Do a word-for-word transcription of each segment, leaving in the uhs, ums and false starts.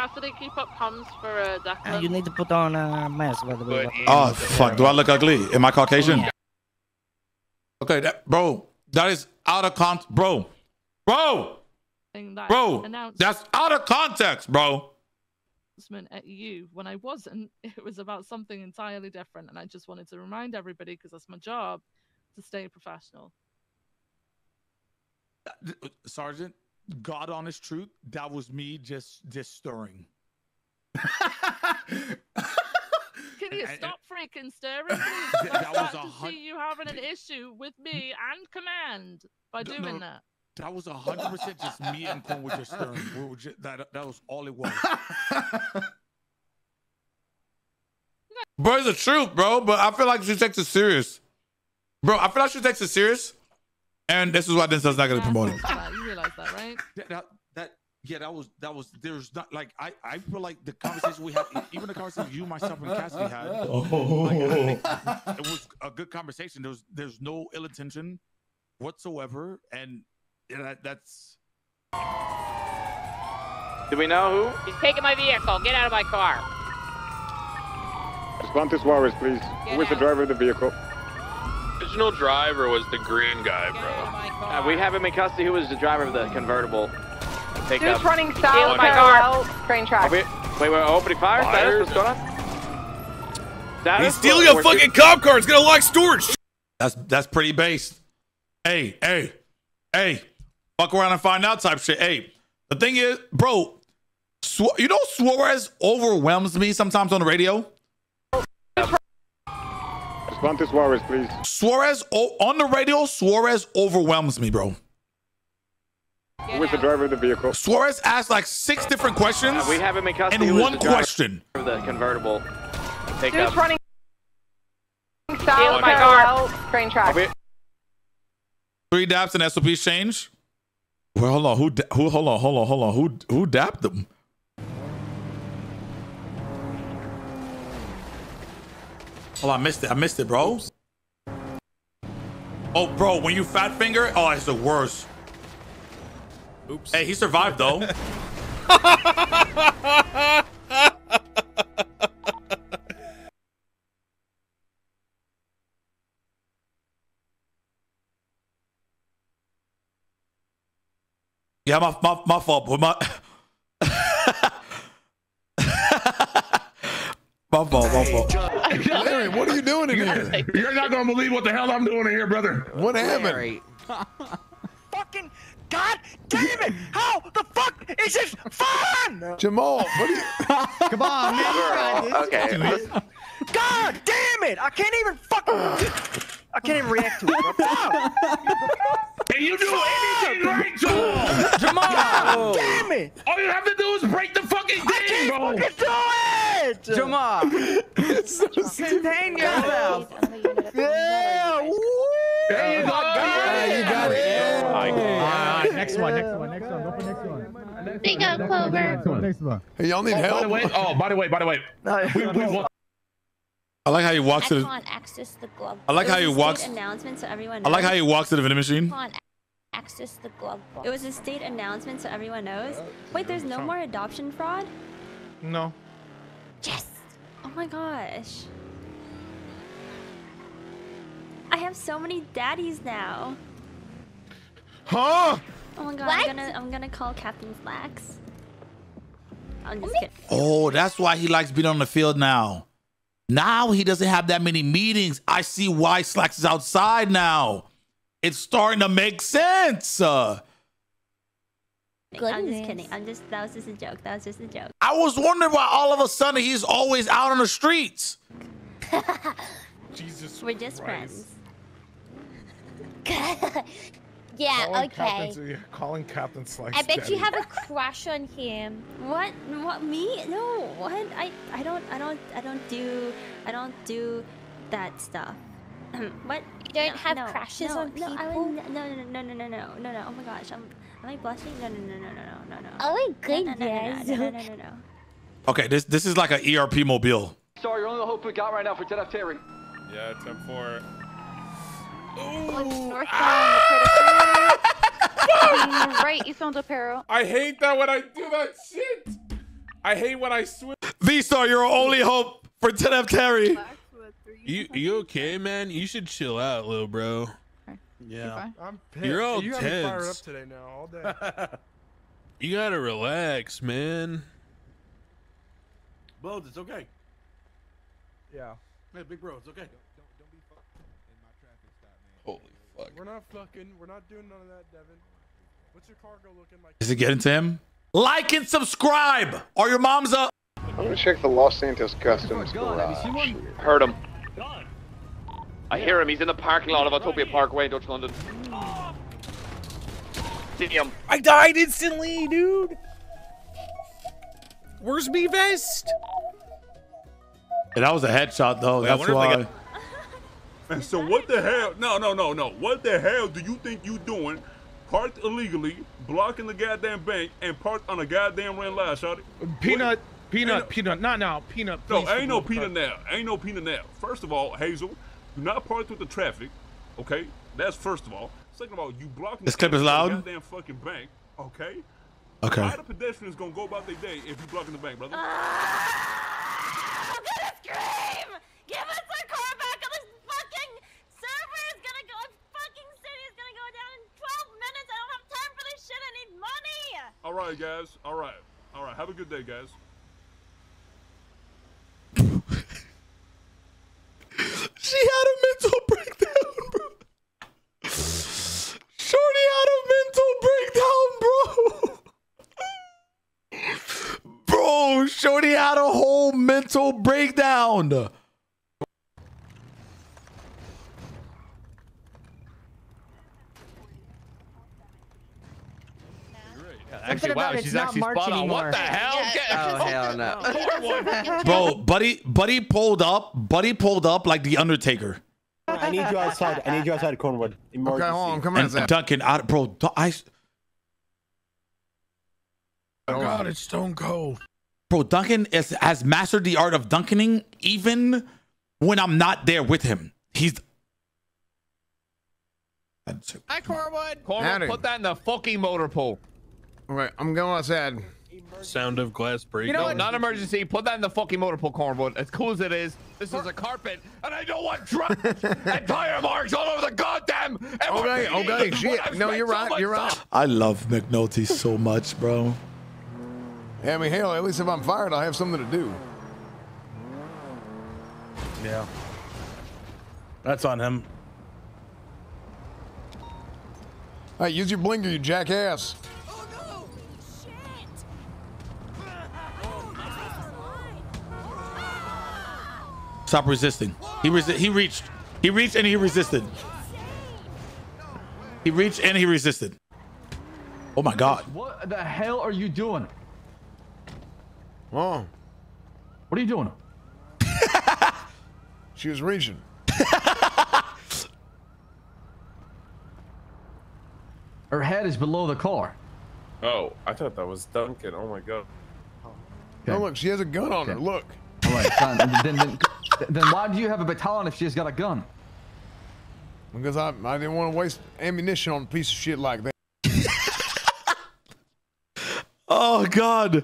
Cassidy, keep up comms for uh, Declan. Uh, you need to put on a uh, mask, by the way. Oh, fuck. Do I look ugly? Am I Caucasian? Yeah. Okay, that, bro. That is out of context. Bro. Bro. That bro. That's out of context, bro. At you when I wasn't. It was about something entirely different. And I just wanted to remind everybody, because that's my job, to stay professional. Sergeant, God honest truth, that was me just just stirring. Can you stop freaking stirring, please? I start to hundred... see you having an issue with me and command by doing no, no, that. That was a hundred percent just me and Con were just stirring. We were just, that that was all it was. Bro, it's the truth, bro. But I feel like she takes it serious, bro. I feel like she takes it serious. And this is why Denzel's not gonna promote him. You realize that, right? That, that, that, yeah, that was, that was, there's not, like, I, I feel like the conversation we had, even the conversation you, myself, and Cassidy had, oh. like, I think it was a good conversation. There's, there's no ill intention whatsoever. And that, that's. Do we know who? He's taking my vehicle. Get out of my car. Respond to Suarez, please. Get who is out. The driver of the vehicle? Original driver was the green guy, bro. Uh, we have him in custody. Who was the driver of the convertible? Take Dude's up. running south. My car. Train track. Wait, wait, we're opening fire. fire. What's going on? Status? He's stealing a fucking cop car. It's gonna lock storage. That's that's pretty based. Hey, hey, hey, fuck around and find out type shit. Hey, the thing is, bro, Su you know Suarez overwhelms me sometimes on the radio. Respond to Suarez, please. Suarez, oh, on the radio, Suarez overwhelms me, bro. Who is the driver of the vehicle? Suarez asked like six different questions uh, we have him in custody. and one question. For the convertible. Take Dude's up. running south on my car. Train track. Three daps and S O P change. Well, hold on. Who, who, hold on, hold on, hold on. Who, who dapped them? Oh, I missed it. I missed it, bro. Oh, bro, when you fat finger, oh, it's the worst. Oops. Hey, he survived, though. Yeah, my, my, my fault, but my... My fault, my fault. Larry, what are you doing in here? You're not gonna believe what the hell I'm doing in here, brother. What happened? Fucking God damn it! How the fuck is this fun? Jamal, what are you? Come on, man. Okay. God damn it! I can't even fucking. I can't even react to it. Can you do anything right, Jamal? Jamal, God damn it! All you have to do is break the fucking thing, bro. I can't fucking do it. Jamal, so contain yourself. Yeah, there you go. Yeah, you got it. All right, yeah. uh, next one, next one, next one. Go for next one. They got Clover. Next one. Hey, y'all need oh, help. By the way, oh, by the way, by the way. We, we want... I like how you walk to the. I access the glove. I like how you walk. Announcement so everyone. I like how you walk to the vending machine. Access the glove box. It was a state announcement, so everyone knows. Wait, there's no more adoption fraud? No. Yes! Oh my gosh. I have so many daddies now. Huh? Oh my god, what? I'm gonna I'm gonna call Captain Flax. I'm just kidding. Oh, that's why he likes being on the field now. Now he doesn't have that many meetings. I see why Slax is outside now. It's starting to make sense. Uh, Goodness. I'm just kidding. I'm just that was just a joke. That was just a joke. I was wondering why all of a sudden he's always out on the streets. Jesus. We're just Christ. friends. Yeah, calling okay. Captain, yeah, calling Captain Slice. I bet Daddy. You have a crush on him. What what me? No, what? I, I don't I don't I don't do I don't do that stuff. What? You don't no, have no, crashes no, on people? No, I would, no, no, no, no, no, no, no, no. Oh my gosh, I'm, am I blushing? No, no, no, no, no, no, no. Oh my goodness. No, no, no, no, no, no, no, no. Okay, this this is like an E R P mobile. Sorry, you're only the hope we got right now for ten F Terry. Yeah, ten four. Ooh. Right, you found apparel. I hate that when I do that shit. I hate when I swim. V-Star, you're our only hope for ten F Terry. You you okay, man? You should chill out, little bro. Yeah, I'm pissed. You're all you tense. Fired up today now, all day. You gotta relax, man. Bones, it's okay. Yeah. Hey, big bro, it's okay. Don't, don't, don't be fucked in my traffic stop, man. Holy fuck. We're not fucking. We're not doing none of that, Devin. What's your cargo looking like? Is it getting to him? Like and subscribe. Are your moms up? I'm gonna check the Los Santos Customs garage. Heard him. God. I hear him. He's in the parking lot of Autopia Parkway, Dutch London. See him. I died instantly, dude. Where's me vest? Yeah, that was a headshot, though. Wait, that's why. Got... So what the hell? No, no, no, no. What the hell do you think you doing? Parked illegally, blocking the goddamn bank, and parked on a goddamn red line, shawty. Peanut. What? Peanut, peanut, not now, peanut. No, ain't no peanut now. Ain't no peanut now. First of all, Hazel, do not park through the traffic. Okay, that's first of all. Second of all, you blocking this clip is loud. Goddamn fucking bank. Okay. Okay. How the pedestrians gonna go about their day if you blocking the bank, brother? Ah, I'm gonna scream! Give us our car back! Or this fucking server is gonna go. Fucking city is gonna go down in twelve minutes. I don't have time for this shit. I need money. All right, guys. All right. All right. Have a good day, guys. She had a mental breakdown, bro. Shorty had a mental breakdown, bro. Bro, Shorty had a whole mental breakdown. Actually, wow, she's actually spot on. What the hell? Yeah, oh, hell no. Bro, buddy, buddy pulled up. Buddy pulled up like the Undertaker. I need you outside. I need you outside of Cornwood. Emergency. Okay, hold on. Come on, Duncan, I, bro, I... Oh, God, it's Stone Cold. Bro, Duncan is, has mastered the art of dunking even when I'm not there with him. He's... Hi, Cornwood. Cornwood, put that in the fucking motor pool. All right, I'm going outside. Emergency. Sound of glass break. You know no, not emergency. Put that in the fucking motor pool, Cornwood. As cool as it is, this is a carpet, and I don't want trucks and tire marks all over the goddamn. Okay, okay, shit. No, you're right. You're right. I love McNulty so much, bro. Yeah, I mean, hell, at least if I'm fired, I'll have something to do. Yeah. That's on him. All right, use your blinker, you jackass. Stop resisting. He resi he reached. He reached and he resisted. He reached and he resisted. Oh my God. What the hell are you doing? Oh. What are you doing? She was reaching. Her head is below the car. Oh, I thought that was Duncan. Oh my God. Okay. Oh, look, she has a gun on okay. her. Look. All right, son, then, then, then why do you have a baton if she's got a gun? Because I, I didn't want to waste ammunition on a piece of shit like that. Oh, God.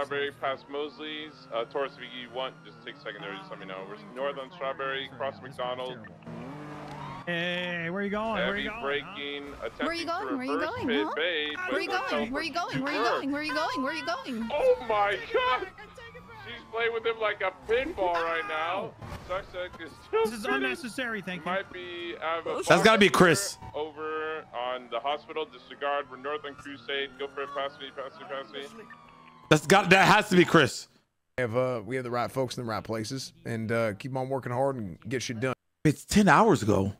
Strawberry past Mosley's. Uh, Taurus, if you want, just take a second there. Just let me know. We're north on Strawberry, cross McDonald. Hey, where are you going? Where are you going? Where are you going? Where are you going? Where are you going? Where are you going? Where are you going? Where are you going? Where are you going? Oh, my God. She's playing with him like a pinball right now. Sucks that this is unnecessary. Thank you. Might be, that's got to be Chris. Over on the hospital, disregard. We're north on Crusade. Go for it. Pass me, pass me, pass me. That's got. That has to be Chris. We have, uh, we have the right folks in the right places, and uh, keep on working hard and get shit done. It's ten hours ago.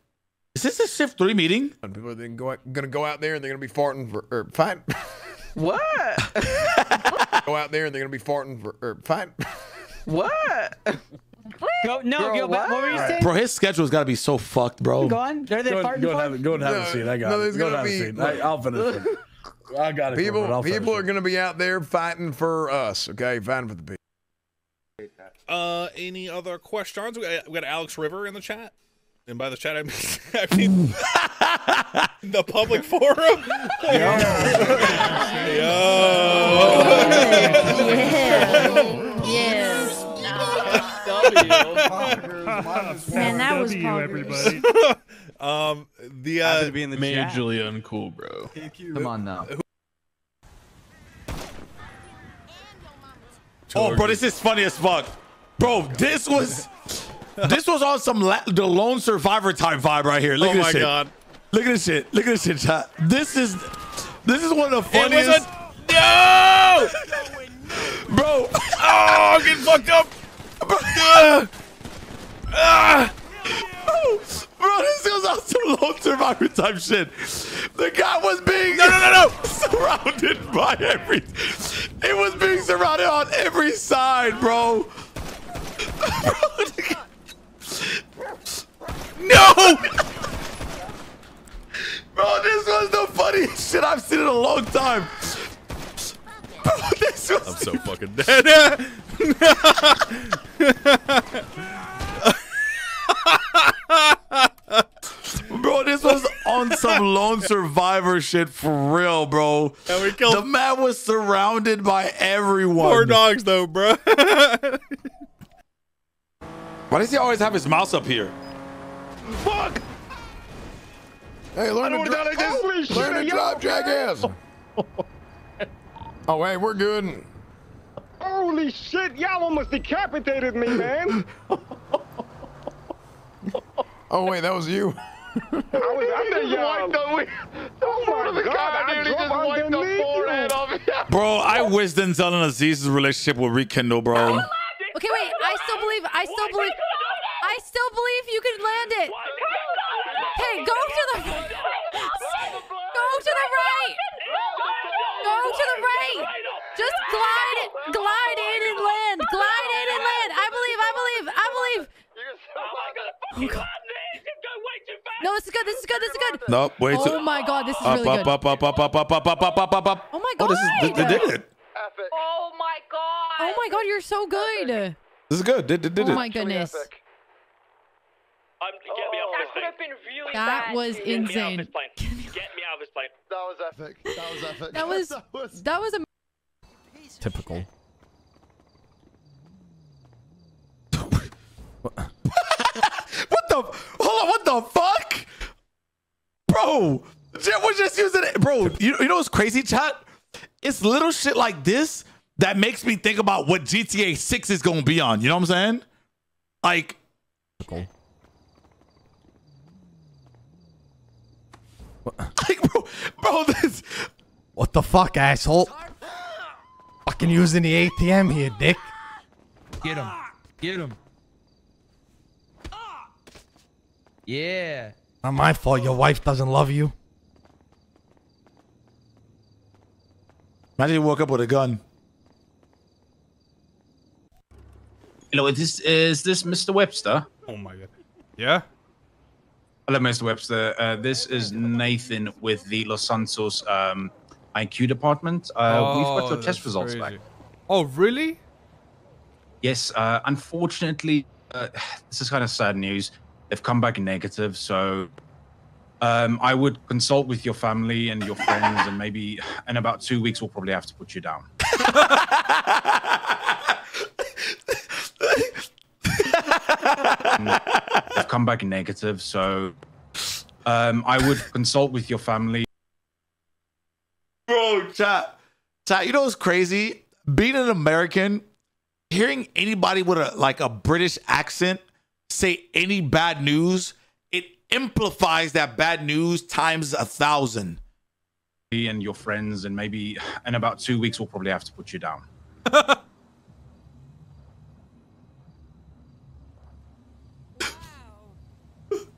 Is this a shift three meeting? People are then go gonna go out there and they're gonna be farting for or fight. What? Go out there and they're gonna be farting for or fight. What? Go, no, girl, go back. What? What were you saying? Bro, his schedule's gotta be so fucked, bro. Go on. They're they go, farting. Go and have, go and have no, a seat. I got no, it. Go and have be, a seat. Like, I, I'll finish it. I got it. People, it. people are gonna be out there fighting for us. Okay, fighting for the people. Uh, any other questions? We got, we got Alex River in the chat. And by the chat, I mean, I mean the public forum. Yo. Yo. Yeah. Man, that was everybody. um, the uh, to be in the majorly chat. Uncool, bro. Come on now. Oh, bro, this is funny as fuck, bro. This was, this was on some la the Lone Survivor type vibe right here. Look oh at this my shit. god. Look at this shit. Look at this shit, chat. This is, this is one of the funniest. It was a, no, bro. Oh, I'm getting fucked up. Bro, uh, uh, bro, bro, this goes on some Lone Survivor type shit. The guy was being no, no, no, no. surrounded by every. It was being surrounded on every side, bro. No. Bro, this was the funniest shit I've seen in a long time. Bro, this was I'm so fucking dead. Bro, this was on some Lone Survivor shit for real, bro. And we killed the man was surrounded by everyone. Poor dogs, though, bro. Why does he always have his mouse up here? Fuck! Hey, learn to drive like this. Learn shit, to drive, jackass. Oh, hey, we're good. Holy shit, y'all almost decapitated me, man. Oh, wait, that was you. I was under y'all. The, oh, my God, guy, I, dude, I just wiped the forehead off me. Bro, I wish Denzel and Aziz's relationship would rekindle, bro. Okay, wait, I still believe, I still believe, I still believe you could land it. Hey, go to the right. Go to the right. Go to the right. Just glide, glide in and land. Glide in and land. I believe. I believe. I believe. Oh God. No, this is good. This is good. This is good. Nope. Wait. Oh my God. This is really good. Up, up, up, up, up, up, up, up, up, up, up. Oh my God. Oh, this is. They did it. Oh my God. Oh my God. You're so good. This is good. Did did did it. Oh my goodness. I'm, get oh, me off that this could have been really that bad. Was get insane. Me get me out of this plane. That was epic. That was epic. That was that was, that was a typical. What? What the? Hold on. What the fuck, bro? Jet was just using it, bro. You you know what's crazy, chat? It's little shit like this that makes me think about what G T A six is gonna be on. You know what I'm saying? Like. Typical. Like, bro, bro, this. What the fuck, asshole? Fucking using the A T M here, dick. Get him. Get him. Yeah. Not my fault your wife doesn't love you. Imagine you woke up with a gun. Hello, is this, is this Mister Webster? Oh my God. Yeah? Hello, Mister Webster. Uh, this is Nathan with the Los Santos um, I Q department. Uh, oh, we've got your test results crazy. back. Oh, really? Yes. Uh, unfortunately, uh, this is kind of sad news. They've come back negative, so um, I would consult with your family and your friends, and maybe in about two weeks we'll probably have to put you down. I've come back negative, so um, I would consult with your family. Bro, chat, chat. You know what's crazy? Being an American, hearing anybody with a like a British accent say any bad news, it amplifies that bad news times a thousand. And your friends, and maybe in about two weeks, we'll probably have to put you down.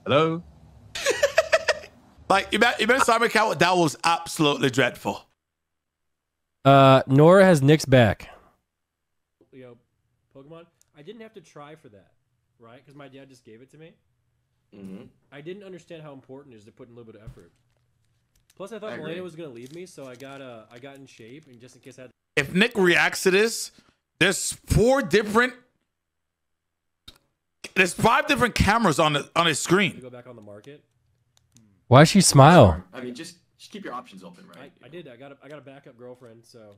Hello? Like, you met, you met Simon Cowell? That was absolutely dreadful. Uh, Nora has Nick's back. You know, Pokemon, I didn't have to try for that, right? Because my dad just gave it to me. Mm-hmm. I didn't understand how important it is to put in a little bit of effort. Plus, I thought I Melena was going to leave me, so I got uh, I got in shape, and just in case I had... If Nick reacts to this, there's four different... There's five different cameras on the, on his screen. Go back on the market. Why does she smile? I mean, just, just keep your options open, right? I, I did. I got a I got a backup girlfriend, so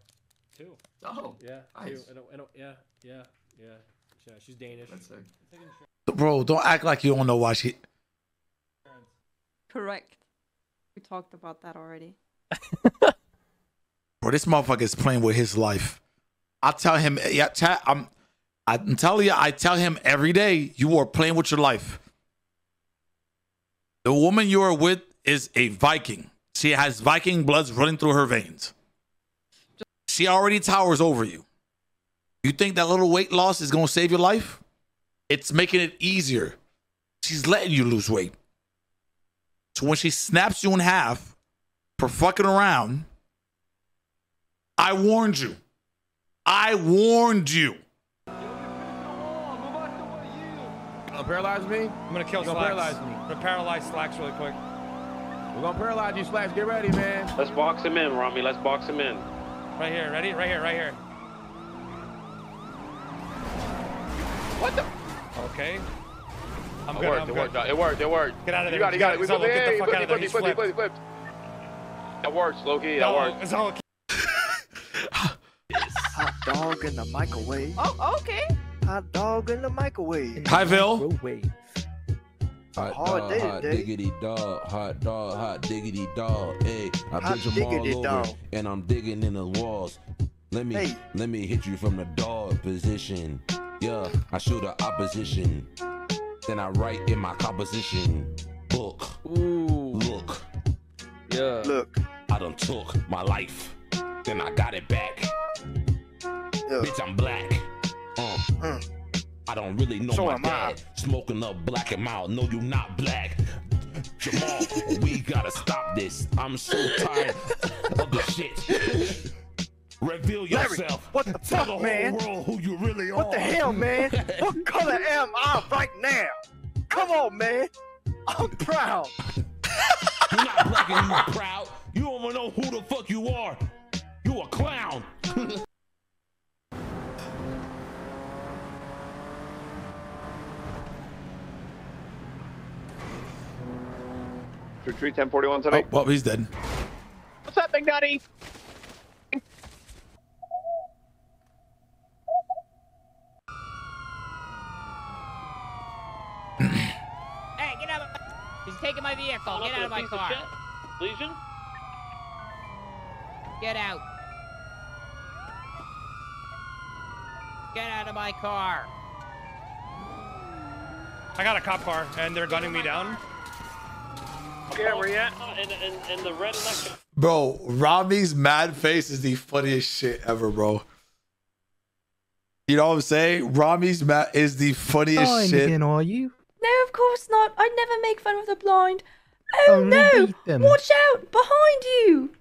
two. Oh, yeah, nice. two. I don't, I don't, yeah, yeah, yeah. She's Danish. That's sick. Bro, don't act like you don't know why she... Correct. We talked about that already. Bro, this motherfucker is playing with his life. I tell him... Yeah, ta I'm, I'm telling you, I tell him every day, you are playing with your life. The woman you are with is a Viking. She has Viking bloods running through her veins. She already towers over you. You think that little weight loss is going to save your life? It's making it easier. She's letting you lose weight. So when she snaps you in half for fucking around, I warned you. I warned you. Gonna paralyze me? I'm gonna kill Slacks. Paralyze me. I'm gonna paralyze Slacks really quick. We're gonna paralyze you, Slacks. Get ready, man. Let's box him in, Rami. Let's box him in. Right here. Ready? Right here. Right here. What the? Okay. I'm it good, worked, I'm it good. worked, it worked, it worked. Get out of there. You got it, you got it. We flipped, get the fuck out of there. He flipped, he flipped, he flipped. That works, Loki, that works. It's all okay. Hot dog in the microwave. Oh, okay. Hot dog in the microwave. Hi, Vil. Hot dog, hot diggity dog, hot dog, hot diggity dog. Hey, I bitch them all over, and I'm digging in the walls. Let me, let me hit you from the dog position. Yeah, I show the opposition. Then I write in my composition. Book. Ooh. Look. Yeah. Look. I done took my life. Then I got it back. Yeah. Bitch, I'm black. Uh. Uh. I don't really know so my dad. I. Smoking up black and mild. No, you not black. Jamal, we gotta stop this. I'm so tired of the shit. Reveal yourself. Larry, what the fuck, the man? World who you really what are. The hell, man? What color am I right now? Come on, man. I'm proud. You're not black and you're proud. You don't even know who the fuck you are. You a clown. Retreat ten forty-one tonight. Oh, well, he's dead. What's up, Big Daddy? Taking my vehicle. Get out of my car. Legion? Get out. Get out of my car. I got a cop car and they're gunning me down. Yeah, where you at? And, and, and the red election. Bro, Rami's mad face is the funniest shit ever, bro. You know what I'm saying? Rami's mad is the funniest oh, shit. Again, are you? No, of course not. I never make fun of the blind. Oh, oh no! Watch out! Behind you!